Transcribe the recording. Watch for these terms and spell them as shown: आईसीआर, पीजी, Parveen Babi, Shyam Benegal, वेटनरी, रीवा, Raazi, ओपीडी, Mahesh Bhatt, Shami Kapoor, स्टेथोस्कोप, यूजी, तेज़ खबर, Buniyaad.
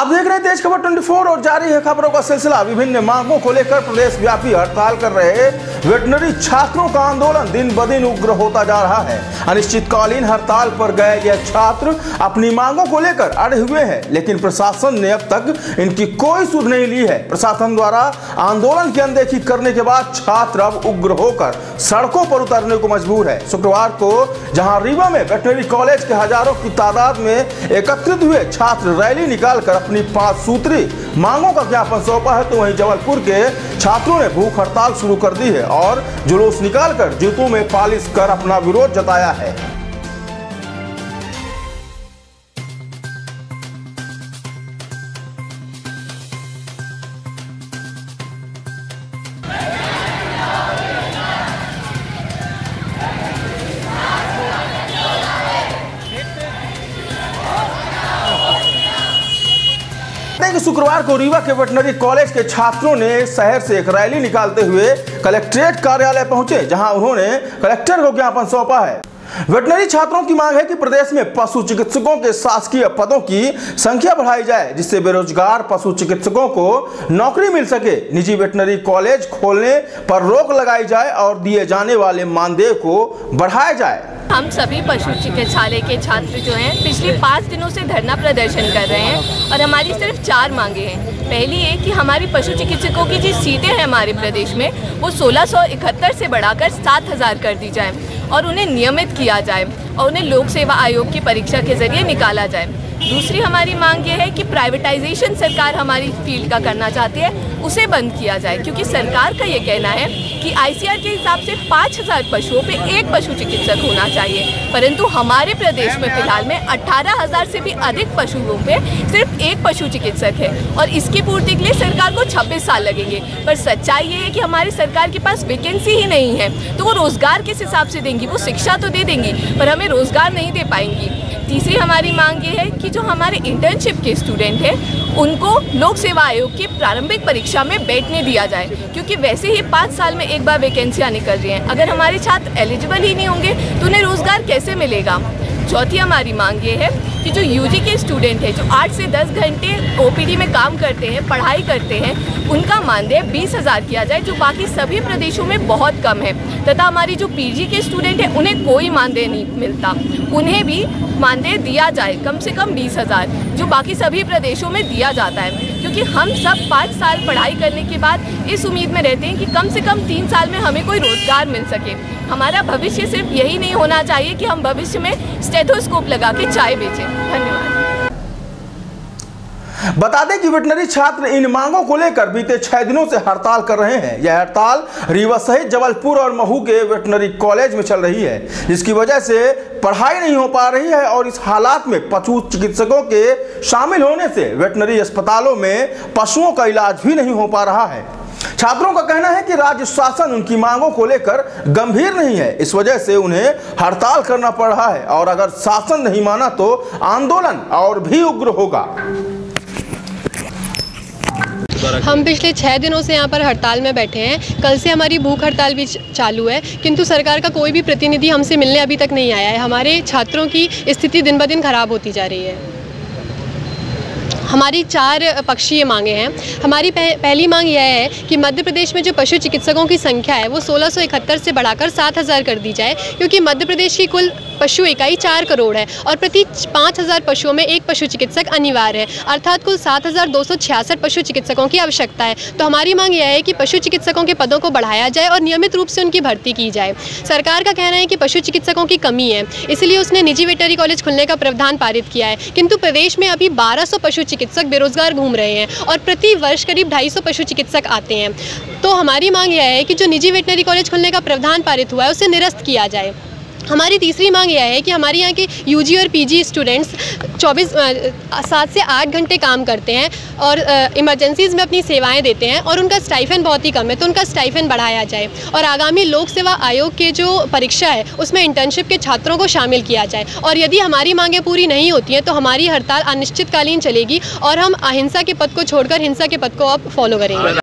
आप देख रहे हैं तेज खबर 24 और जारी है खबरों का सिलसिला। विभिन्न मांगों को लेकर प्रदेश व्यापी हड़ताल कर रहे वेटनरी छात्रों का आंदोलन दिन ब दिन उग्र होता जा रहा है। अनिश्चितकालीन हड़ताल पर गए यह छात्र अपनी मांगों को लेकर अड़े हुए हैं, लेकिन प्रशासन ने अब तक इनकी कोई सुध नहीं ली है। प्रशासन द्वारा आंदोलन की अनदेखी करने के बाद छात्र अब उग्र होकर सड़कों पर उतरने को मजबूर है। शुक्रवार को जहाँ रीवा में वेटनरी कॉलेज के हजारों की तादाद में एकत्रित हुए छात्र रैली निकालकर अपनी 5 सूत्री मांगों का ज्ञापन सौंपा है, तो वहीं जबलपुर के छात्रों ने भूख हड़ताल शुरू कर दी है और जुलूस निकालकर जूतों में पालिश कर अपना विरोध जताया है। शुक्रवार को रीवा के वेटनरी कॉलेज के छात्रों ने शहर से एक रैली निकालते हुए कलेक्ट्रेट कार्यालय पहुंचे, जहां उन्होंने कलेक्टर को ज्ञापन सौंपा है। वेटनरी छात्रों की मांग है कि प्रदेश में पशु चिकित्सकों के शासकीय पदों की संख्या बढ़ाई जाए, जिससे बेरोजगार पशु चिकित्सकों को नौकरी मिल सके। निजी वेटनरी कॉलेज खोलने पर रोक लगाई जाए और दिए जाने वाले मानदेय को बढ़ाया जाए। हम सभी पशु चिकित्सालय के छात्र जो हैं पिछले 5 दिनों से धरना प्रदर्शन कर रहे हैं और हमारी सिर्फ 4 मांगे हैं। पहली है कि हमारी पशु चिकित्सकों की जो सीटें हैं हमारे प्रदेश में वो 1671 से बढ़ाकर 7000 कर दी जाए और उन्हें नियमित किया जाए और उन्हें लोक सेवा आयोग की परीक्षा के जरिए निकाला जाए। दूसरी हमारी मांग ये है कि प्राइवेटाइजेशन सरकार हमारी फील्ड का करना चाहती है उसे बंद किया जाए, क्योंकि सरकार का ये कहना है कि आईसीआर के हिसाब से 5000 पशुओं पे एक पशु चिकित्सक होना चाहिए, परंतु हमारे प्रदेश में फिलहाल में 18000 से भी अधिक पशुओं पे सिर्फ एक पशु चिकित्सक है और इसकी पूर्ति के लिए सरकार को 26 साल लगेंगे। पर सच्चाई ये है कि हमारी सरकार के पास वैकेंसी ही नहीं है, तो वो रोज़गार किस हिसाब से देंगी? वो शिक्षा तो दे देंगी पर हमें रोज़गार नहीं दे पाएंगी। तीसरी हमारी मांग ये है कि जो हमारे इंटर्नशिप के स्टूडेंट हैं उनको लोक सेवा आयोग की प्रारंभिक परीक्षा में बैठने दिया जाए, क्योंकि वैसे ही 5 साल में एक बार वैकेंसियाँ निकल रही हैं। अगर हमारे छात्र एलिजिबल ही नहीं होंगे तो उन्हें रोज़गार कैसे मिलेगा? चौथी हमारी मांग ये है कि जो यूजी के स्टूडेंट हैं जो 8 से 10 घंटे ओपीडी में काम करते हैं, पढ़ाई करते हैं, उनका मानदेय 20,000 किया जाए, जो बाकी सभी प्रदेशों में बहुत कम है। तथा हमारी जो पीजी के स्टूडेंट हैं उन्हें कोई मानदेय नहीं मिलता, उन्हें भी मानदेय दिया जाए कम से कम 20,000, जो बाकी सभी प्रदेशों में दिया जाता है। क्योंकि हम सब 5 साल पढ़ाई करने के बाद इस उम्मीद में रहते हैं कि कम से कम 3 साल में हमें कोई रोज़गार मिल सके। हमारा भविष्य सिर्फ यही नहीं होना चाहिए कि हम भविष्य में स्टेथोस्कोप लगा के चाय बेचें। धन्यवाद। बता दें कि वेटनरी छात्र इन मांगों को लेकर बीते 6 दिनों से हड़ताल कर रहे हैं। यह हड़ताल रीवा सहित जबलपुर और महू के वेटनरी कॉलेज में चल रही है, जिसकी वजह से पढ़ाई नहीं हो पा रही है और इस हालात में पशु चिकित्सकों के शामिल होने से वेटनरी अस्पतालों में पशुओं का इलाज भी नहीं हो पा रहा है। छात्रों का कहना है कि राज्य शासन उनकी मांगों को लेकर गंभीर नहीं है, इस वजह से उन्हें हड़ताल करना पड़ रहा है और अगर शासन नहीं माना तो आंदोलन और भी उग्र होगा। हम पिछले 6 दिनों से यहाँ पर हड़ताल में बैठे हैं। कल से हमारी भूख हड़ताल भी चालू है, किंतु सरकार का कोई भी प्रतिनिधि हमसे मिलने अभी तक नहीं आया है। हमारे छात्रों की स्थिति दिन ब दिन खराब होती जा रही है। हमारी 4 पक्षीय मांगे हैं। हमारी पहली मांग यह है कि मध्य प्रदेश में जो पशु चिकित्सकों की संख्या है वो 1671 से बढ़ाकर 7000 कर दी जाए, क्योंकि मध्य प्रदेश की कुल पशु इकाई 4 करोड़ है और प्रति 5000 पशुओं में एक पशु चिकित्सक अनिवार्य है, अर्थात कुल 7266 पशु चिकित्सकों की आवश्यकता है। तो हमारी मांग यह है कि पशु चिकित्सकों के पदों को बढ़ाया जाए और नियमित रूप से उनकी भर्ती की जाए। सरकार का कहना है कि पशु चिकित्सकों की कमी है, इसलिए उसने निजी वेटनरी कॉलेज खुलने का प्रावधान पारित किया है, किंतु प्रदेश में अभी 1200 पशु चिकित्सक बेरोजगार घूम रहे हैं और प्रति वर्ष करीब 250 पशु चिकित्सक आते हैं। तो हमारी मांग यह है कि जो निजी वेटनरी कॉलेज खुलने का प्रावधान पारित हुआ है उसे निरस्त किया जाए। हमारी तीसरी मांग यह है कि हमारे यहाँ के यूजी और पीजी स्टूडेंट्स 7 से 8 घंटे काम करते हैं और इमरजेंसीज़ में अपनी सेवाएं देते हैं और उनका स्टाइफन बहुत ही कम है, तो उनका स्टाइफन बढ़ाया जाए और आगामी लोक सेवा आयोग के जो परीक्षा है उसमें इंटर्नशिप के छात्रों को शामिल किया जाए। और यदि हमारी मांगें पूरी नहीं होती हैं तो हमारी हड़ताल अनिश्चितकालीन चलेगी और हम अहिंसा के पद को छोड़कर हिंसा के पद को अब फॉलो करेंगे।